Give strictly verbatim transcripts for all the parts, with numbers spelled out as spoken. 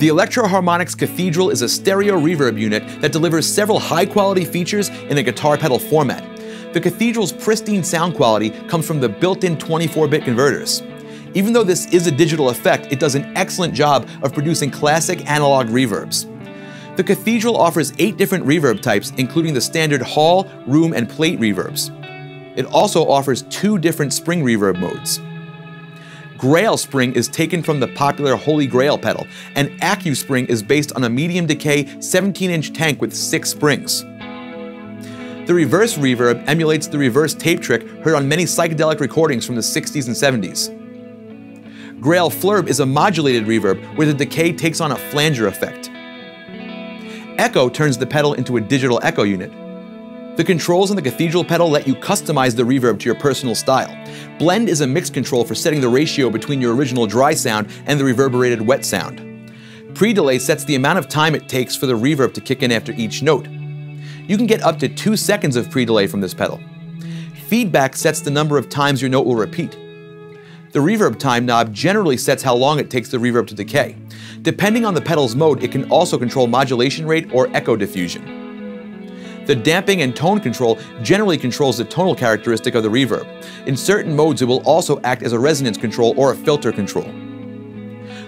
The Electro-Harmonix Cathedral is a stereo reverb unit that delivers several high-quality features in a guitar pedal format. The Cathedral's pristine sound quality comes from the built-in twenty-four bit converters. Even though this is a digital effect, it does an excellent job of producing classic analog reverbs. The Cathedral offers eight different reverb types, including the standard hall, room, and plate reverbs. It also offers two different spring reverb modes. Grail Spring is taken from the popular Holy Grail pedal, and AcuSpring is based on a medium decay seventeen inch tank with six springs. The reverse reverb emulates the reverse tape trick heard on many psychedelic recordings from the sixties and seventies. Grail Flurb is a modulated reverb where the decay takes on a flanger effect. Echo turns the pedal into a digital echo unit. The controls on the Cathedral pedal let you customize the reverb to your personal style. Blend is a mix control for setting the ratio between your original dry sound and the reverberated wet sound. Pre-delay sets the amount of time it takes for the reverb to kick in after each note. You can get up to two seconds of pre-delay from this pedal. Feedback sets the number of times your note will repeat. The reverb time knob generally sets how long it takes the reverb to decay. Depending on the pedal's mode, it can also control modulation rate or echo diffusion. The damping and tone control generally controls the tonal characteristic of the reverb. In certain modes, it will also act as a resonance control or a filter control.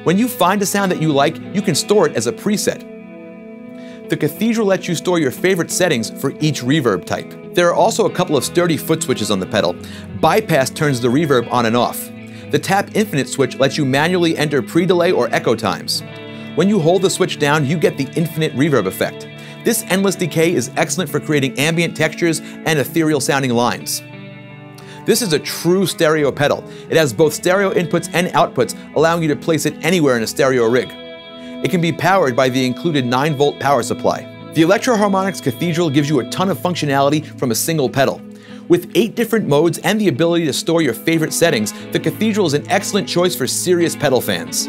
When you find a sound that you like, you can store it as a preset. The Cathedral lets you store your favorite settings for each reverb type. There are also a couple of sturdy foot switches on the pedal. Bypass turns the reverb on and off. The Tap Infinite switch lets you manually enter pre-delay or echo times. When you hold the switch down, you get the infinite reverb effect. This endless decay is excellent for creating ambient textures and ethereal sounding lines. This is a true stereo pedal. It has both stereo inputs and outputs, allowing you to place it anywhere in a stereo rig. It can be powered by the included nine volt power supply. The Electro-Harmonix Cathedral gives you a ton of functionality from a single pedal. With eight different modes and the ability to store your favorite settings, the Cathedral is an excellent choice for serious pedal fans.